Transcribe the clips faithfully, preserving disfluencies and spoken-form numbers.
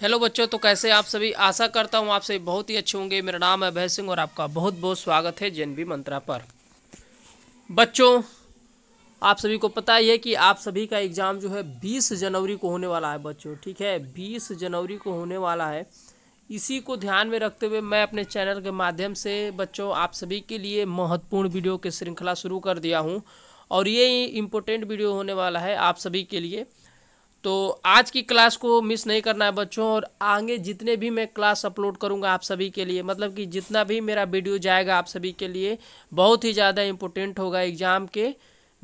Hello बच्चों, तो कैसे आप सभी? आशा करता हूँ आप सभी बहुत ही अच्छे होंगे। मेरा नाम है अभय सिंह और आपका बहुत बहुत स्वागत है जेएनवी मंत्रा पर। बच्चों, आप सभी को पता ही है कि आप सभी का एग्ज़ाम जो है बीस जनवरी को होने वाला है। बच्चों ठीक है, बीस जनवरी को होने वाला है। इसी को ध्यान में रखते हुए मैं अपने चैनल के माध्यम से बच्चों आप सभी के लिए महत्वपूर्ण वीडियो की श्रृंखला शुरू कर दिया हूँ और ये इम्पोर्टेंट वीडियो होने वाला है आप सभी के लिए। तो आज की क्लास को मिस नहीं करना है बच्चों, और आगे जितने भी मैं क्लास अपलोड करूंगा आप सभी के लिए, मतलब कि जितना भी मेरा वीडियो जाएगा आप सभी के लिए बहुत ही ज़्यादा इम्पोर्टेंट होगा एग्ज़ाम के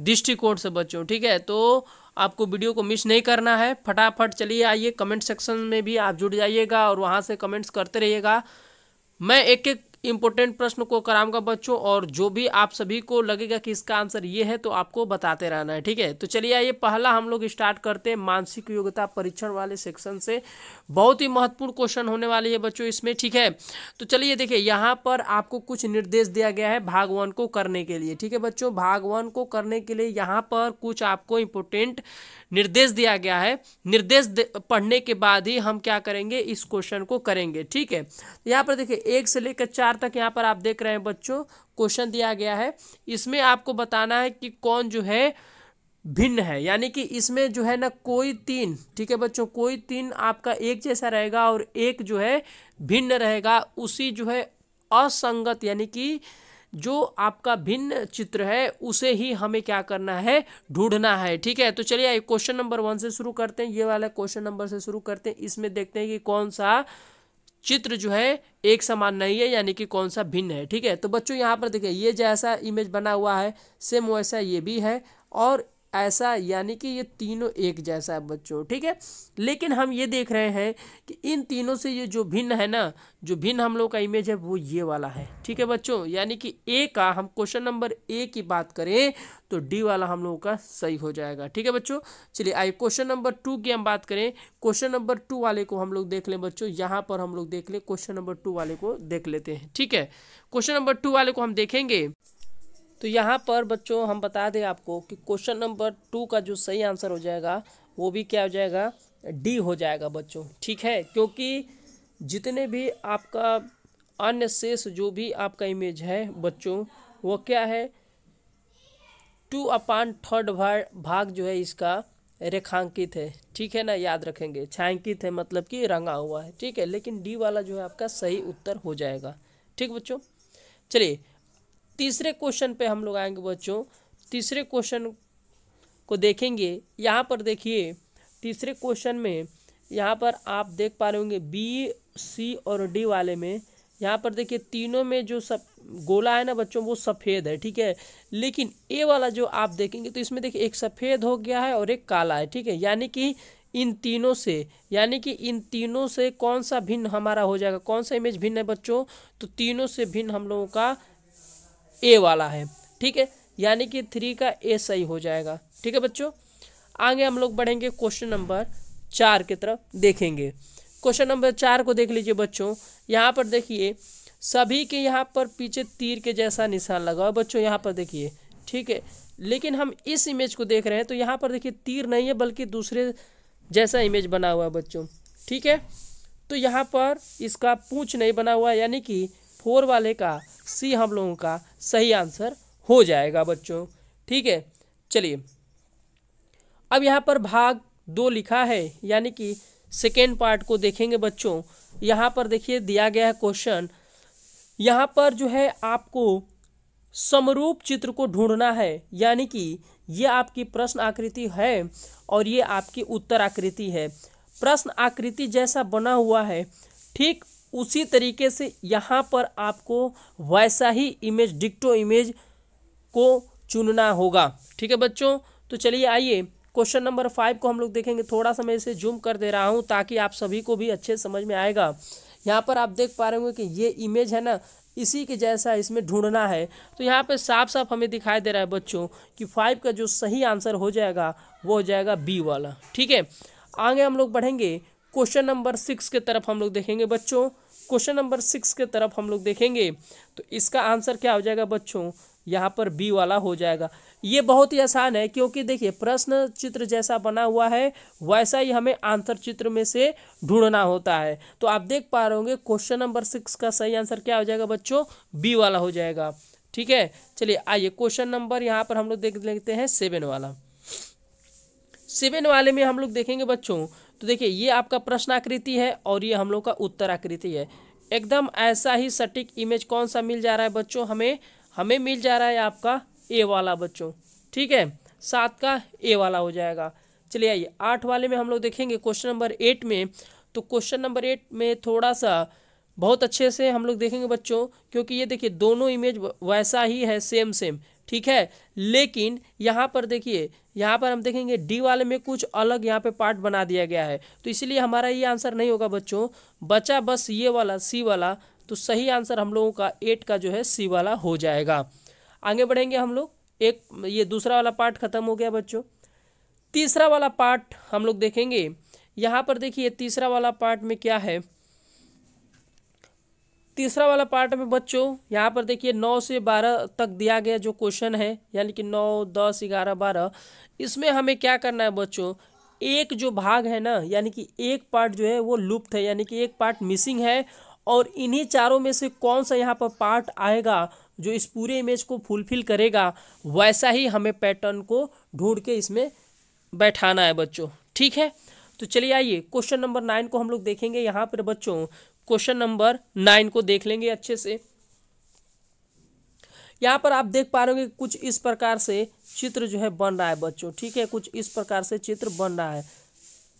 दृष्टिकोण से बच्चों। ठीक है, तो आपको वीडियो को मिस नहीं करना है। फटाफट चलिए आइए, कमेंट सेक्शन में भी आप जुड़ जाइएगा और वहाँ से कमेंट्स करते रहिएगा। मैं एक एक इम्पोर्टेंट प्रश्न को कराऊंगा बच्चों, और जो भी आप सभी को लगेगा कि इसका आंसर ये है तो आपको बताते रहना है। ठीक है, तो चलिए आइए पहला हम लोग स्टार्ट करते हैं मानसिक योग्यता परीक्षण वाले सेक्शन से। बहुत ही महत्वपूर्ण क्वेश्चन होने वाली है बच्चों इसमें। ठीक है, तो चलिए देखिए, यहाँ पर आपको कुछ निर्देश दिया गया है भाग वन को करने के लिए। ठीक है बच्चों, भाग वन को करने के लिए यहाँ पर कुछ आपको इम्पोर्टेंट निर्देश दिया गया है। निर्देश पढ़ने के बाद ही हम क्या करेंगे, इस क्वेश्चन को करेंगे। ठीक है, यहाँ पर देखिए एक से लेकर चार तक यहाँ पर आप देख रहे हैं बच्चों क्वेश्चन दिया गया है। इसमें आपको बताना है कि कौन जो है भिन्न है, यानी कि इसमें जो है ना कोई तीन, ठीक है बच्चों, कोई तीन आपका एक जैसा रहेगा और एक जो है भिन्न रहेगा। उसी जो है असंगत, यानी कि जो आपका भिन्न चित्र है उसे ही हमें क्या करना है, ढूंढना है। ठीक है, तो चलिए क्वेश्चन नंबर वन से शुरू करते हैं। ये वाला क्वेश्चन नंबर से शुरू करते हैं। इसमें देखते हैं कि कौन सा चित्र जो है एक समान नहीं है, यानी कि कौन सा भिन्न है। ठीक है, तो बच्चों यहाँ पर देखिए ये जैसा इमेज बना हुआ है सेम वैसा ये भी है और ऐसा, यानी कि ये तीनों एक जैसा है बच्चों। ठीक है, लेकिन हम ये देख रहे हैं कि इन तीनों से ये जो भिन्न है ना, जो भिन्न हम लोग का इमेज है वो ये वाला है। ठीक है बच्चों, यानी कि ए का, हम क्वेश्चन नंबर ए की बात करें तो डी वाला हम लोगों का सही हो जाएगा। ठीक है बच्चों, चलिए आइए क्वेश्चन नंबर टू की हम बात करें। क्वेश्चन नंबर टू वाले को हम लोग देख लें बच्चों, यहाँ पर हम लोग देख लें, क्वेश्चन नंबर टू वाले को देख लेते हैं। ठीक है, क्वेश्चन नंबर टू वाले को हम देखेंगे तो यहाँ पर बच्चों हम बता दें आपको कि क्वेश्चन नंबर टू का जो सही आंसर हो जाएगा वो भी क्या हो जाएगा, डी हो जाएगा बच्चों। ठीक है, क्योंकि जितने भी आपका अन्य शेष जो भी आपका इमेज है बच्चों वो क्या है, टू अपान थर्ड भाग जो है इसका रेखांकित है। ठीक है ना, याद रखेंगे, छायांकित है मतलब कि रंगा हुआ है। ठीक है, लेकिन डी वाला जो है आपका सही उत्तर हो जाएगा। ठीक बच्चों, चलिए तीसरे क्वेश्चन पे हम लोग आएंगे बच्चों। तीसरे क्वेश्चन को देखेंगे, यहाँ पर देखिए तीसरे क्वेश्चन में यहाँ पर आप देख पा रहे होंगे बी, सी और डी वाले में यहाँ पर देखिए तीनों में जो सब गोला है ना बच्चों वो सफ़ेद है। ठीक है, लेकिन ए वाला जो आप देखेंगे तो इसमें देखिए एक सफ़ेद हो गया है और एक काला है। ठीक है, यानी कि इन तीनों से, यानी कि इन तीनों से कौन सा भिन्न हमारा हो जाएगा, कौन सा इमेज भिन्न है बच्चों, तो तीनों से भिन्न हम लोगों का ए वाला है। ठीक है, यानी कि थ्री का ए सही हो जाएगा। ठीक है बच्चों, आगे हम लोग बढ़ेंगे क्वेश्चन नंबर चार की तरफ देखेंगे। क्वेश्चन नंबर चार को देख लीजिए बच्चों, यहाँ पर देखिए सभी के यहाँ पर पीछे तीर के जैसा निशान लगा हुआ है बच्चों, यहाँ पर देखिए। ठीक है, लेकिन हम इस इमेज को देख रहे हैं तो यहाँ पर देखिए तीर नहीं है बल्कि दूसरे जैसा इमेज बना हुआ है बच्चों। ठीक है, तो यहाँ पर इसका पूंछ नहीं बना हुआ, यानी कि फोर वाले का सी हम लोगों का सही आंसर हो जाएगा बच्चों। ठीक है, चलिए अब यहाँ पर भाग दो लिखा है, यानी कि सेकेंड पार्ट को देखेंगे बच्चों। यहाँ पर देखिए दिया गया है क्वेश्चन, यहाँ पर जो है आपको समरूप चित्र को ढूंढना है, यानी कि ये आपकी प्रश्न आकृति है और ये आपकी उत्तर आकृति है। प्रश्न आकृति जैसा बना हुआ है ठीक उसी तरीके से यहाँ पर आपको वैसा ही इमेज, डिक्टो इमेज को चुनना होगा। ठीक है बच्चों, तो चलिए आइए क्वेश्चन नंबर फाइव को हम लोग देखेंगे। थोड़ा सा मैं इसे जूम कर दे रहा हूँ ताकि आप सभी को भी अच्छे समझ में आएगा। यहाँ पर आप देख पा रहे होंगे कि ये इमेज है ना, इसी के जैसा इसमें ढूंढना है। तो यहाँ पे साफ साफ हमें दिखाई दे रहा है बच्चों कि फाइव का जो सही आंसर हो जाएगा वो हो जाएगा बी वाला। ठीक है, आगे हम लोग बढ़ेंगे क्वेश्चन नंबर सिक्स के तरफ हम लोग देखेंगे बच्चों। क्वेश्चन नंबर सिक्स के तरफ हम लोग देखेंगे तो इसका आंसर क्या हो जाएगा बच्चों, यहाँ पर बी वाला हो जाएगा। ये बहुत ही आसान है क्योंकि देखिए प्रश्न चित्र जैसा बना हुआ है वैसा ही हमें आंसर चित्र में से ढूंढना होता है। तो आप देख पा रहे होंगे क्वेश्चन नंबर सिक्स का सही आंसर क्या हो जाएगा बच्चों, बी वाला हो जाएगा। ठीक है, चलिए आइए क्वेश्चन नंबर यहाँ पर हम लोग देख लेते हैं सेवन वाला। सेवन वाले में हम लोग देखेंगे बच्चों तो देखिए ये आपका प्रश्न आकृति है और ये हम लोग का उत्तर आकृति है, एकदम ऐसा ही सटीक इमेज कौन सा मिल जा रहा है बच्चों, हमें हमें मिल जा रहा है आपका ए वाला बच्चों। ठीक है, सात का ए वाला हो जाएगा। चलिए आइए आठ वाले में हम लोग देखेंगे क्वेश्चन नंबर एट में। तो क्वेश्चन नंबर एट में थोड़ा सा बहुत अच्छे से हम लोग देखेंगे बच्चों क्योंकि ये देखिए दोनों इमेज वैसा ही है, सेम सेम। ठीक है, लेकिन यहाँ पर देखिए यहाँ पर हम देखेंगे डी वाले में कुछ अलग यहाँ पे पार्ट बना दिया गया है तो इसलिए हमारा ये आंसर नहीं होगा बच्चों, बचा बस ये वाला सी वाला। तो सही आंसर हम लोगों का एट का जो है सी वाला हो जाएगा। आगे बढ़ेंगे हम लोग, एक ये दूसरा वाला पार्ट खत्म हो गया बच्चों। तीसरा वाला पार्ट हम लोग देखेंगे, यहाँ पर देखिए तीसरा वाला पार्ट में क्या है। तीसरा वाला पार्ट में बच्चों यहाँ पर देखिए नौ से बारह तक दिया गया जो क्वेश्चन है यानी कि नौ दस ग्यारह बारह, इसमें हमें क्या करना है बच्चों, एक जो भाग है ना यानी कि एक पार्ट जो है वो लुप्त है यानी कि एक पार्ट मिसिंग है और इन्हीं चारों में से कौन सा यहाँ पर पार्ट आएगा जो इस पूरे इमेज को फुलफिल करेगा, वैसा ही हमें पैटर्न को ढूंढ के इसमें बैठाना है बच्चों। ठीक है, तो चलिए आइए क्वेश्चन नंबर नाइन को हम लोग देखेंगे। यहाँ पर बच्चों क्वेश्चन नंबर नाइन को देख लेंगे अच्छे से। यहाँ पर आप देख पा रहे होंगे कुछ इस प्रकार से चित्र जो है बन रहा है बच्चों। ठीक है, कुछ इस प्रकार से चित्र बन रहा है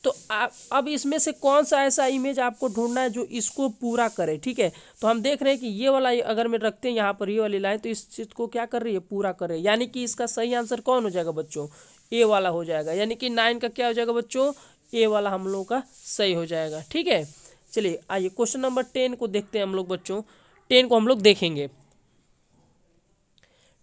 तो आप अब इसमें से कौन सा ऐसा इमेज आपको ढूंढना है जो इसको पूरा करे। ठीक है, तो हम देख रहे हैं कि ये वाला अगर मैं रखते हैं यहाँ पर ये वाली लाइन तो इस चीज़ को क्या कर रही है, पूरा कर रही है यानी कि इसका सही आंसर कौन हो जाएगा बच्चों, ए वाला हो जाएगा। यानी कि नाइन का क्या हो जाएगा बच्चों, ए वाला हम लोगों का सही हो जाएगा। ठीक है, चलिए आइए क्वेश्चन नंबर टेन को देखते हैं हम लोग बच्चों। टेन को हम लोग देखेंगे।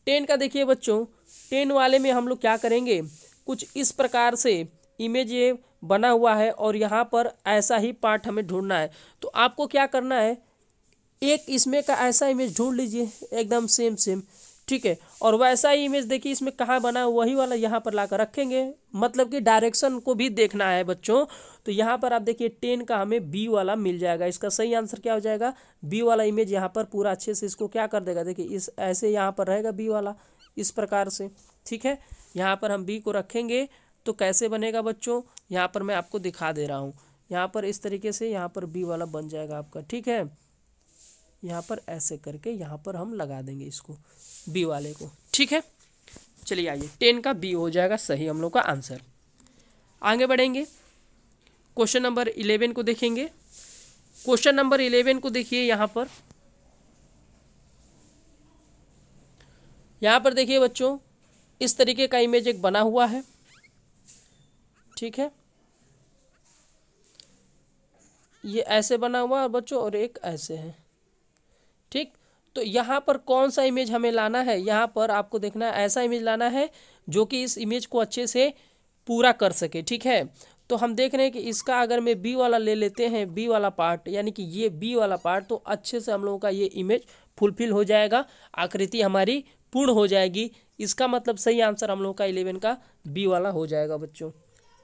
टेन का देखिए बच्चों, टेन वाले में हम लोग क्या करेंगे, कुछ इस प्रकार से इमेज ये बना हुआ है और यहाँ पर ऐसा ही पार्ट हमें ढूंढना है। तो आपको क्या करना है, एक इसमें का ऐसा इमेज ढूंढ लीजिए एकदम सेम सेम। ठीक है, और वैसा ही इमेज देखिए इसमें कहाँ बना वही वाला यहाँ पर लाकर रखेंगे, मतलब कि डायरेक्शन को भी देखना है बच्चों। तो यहाँ पर आप देखिए टेन का हमें बी वाला मिल जाएगा। इसका सही आंसर क्या हो जाएगा, बी वाला इमेज यहाँ पर पूरा अच्छे से इसको क्या कर देगा, देखिए इस ऐसे यहाँ पर रहेगा बी वाला इस प्रकार से। ठीक है, यहाँ पर हम बी को रखेंगे तो कैसे बनेगा बच्चों, यहाँ पर मैं आपको दिखा दे रहा हूँ। यहाँ पर इस तरीके से यहाँ पर बी वाला बन जाएगा आपका। ठीक है, यहाँ पर ऐसे करके यहाँ पर हम लगा देंगे इसको बी वाले को। ठीक है, चलिए आइए टेन का बी हो जाएगा सही हम लोग का आंसर। आगे बढ़ेंगे, क्वेश्चन नंबर इलेवन को देखेंगे। क्वेश्चन नंबर इलेवन को देखिए यहाँ पर, यहाँ पर देखिए बच्चों इस तरीके का इमेज एक बना हुआ है। ठीक है, ये ऐसे बना हुआ है बच्चों और एक ऐसे है। ठीक, तो यहाँ पर कौन सा इमेज हमें लाना है, यहाँ पर आपको देखना है ऐसा इमेज लाना है जो कि इस इमेज को अच्छे से पूरा कर सके। ठीक है, तो हम देख रहे हैं कि इसका अगर मैं बी वाला ले लेते हैं, बी वाला पार्ट यानी कि ये बी वाला पार्ट, तो अच्छे से हम लोगों का ये इमेज फुलफिल हो जाएगा, आकृति हमारी पूर्ण हो जाएगी। इसका मतलब सही आंसर हम लोगों का इलेवन का बी वाला हो जाएगा बच्चों।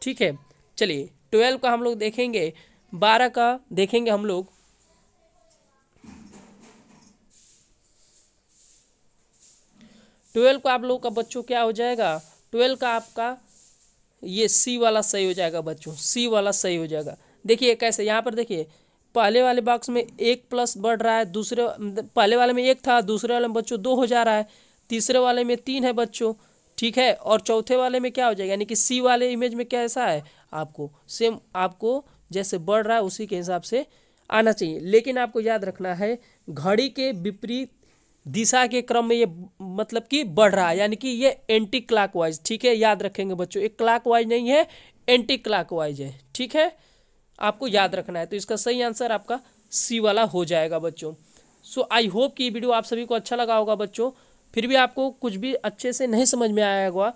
ठीक है, चलिए ट्वेल्व का हम लोग देखेंगे, बारह का देखेंगे हम लोग। ट्वेल्व का आप लोगों का बच्चों क्या हो जाएगा, ट्वेल्व का आपका ये सी वाला सही हो जाएगा बच्चों। सी वाला सही हो जाएगा, देखिए कैसे यहाँ पर देखिए पहले वाले बॉक्स में एक प्लस बढ़ रहा है, दूसरे पहले वाले में एक था, दूसरे वाले में बच्चों दो हो जा रहा है, तीसरे वाले में तीन है बच्चों। ठीक है, और चौथे वाले में क्या हो जाएगा, यानी कि सी वाले इमेज में कैसा है आपको सेम, आपको जैसे बढ़ रहा है उसी के हिसाब से आना चाहिए। लेकिन आपको याद रखना है घड़ी के विपरीत दिशा के क्रम में ये मतलब कि बढ़ रहा है यानी कि ये एंटी क्लॉकवाइज। ठीक है, याद रखेंगे बच्चों, एक क्लॉकवाइज नहीं है, एंटी क्लॉकवाइज है। ठीक है, आपको याद रखना है। तो इसका सही आंसर आपका सी वाला हो जाएगा बच्चों। सो आई होप कि ये वीडियो आप सभी को अच्छा लगा होगा बच्चों। फिर भी आपको कुछ भी अच्छे से नहीं समझ में आया होगा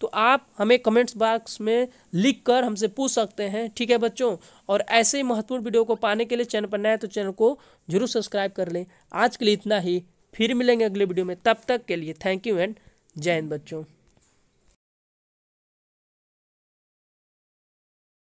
तो आप हमें कमेंट्स बॉक्स में लिखकर हमसे पूछ सकते हैं। ठीक है बच्चों, और ऐसे ही महत्वपूर्ण वीडियो को पाने के लिए चैनल पर नए हैं तो चैनल को जरूर सब्सक्राइब कर लें। आज के लिए इतना ही, फिर मिलेंगे अगले वीडियो में, तब तक के लिए थैंक यू एंड जय हिंद बच्चों।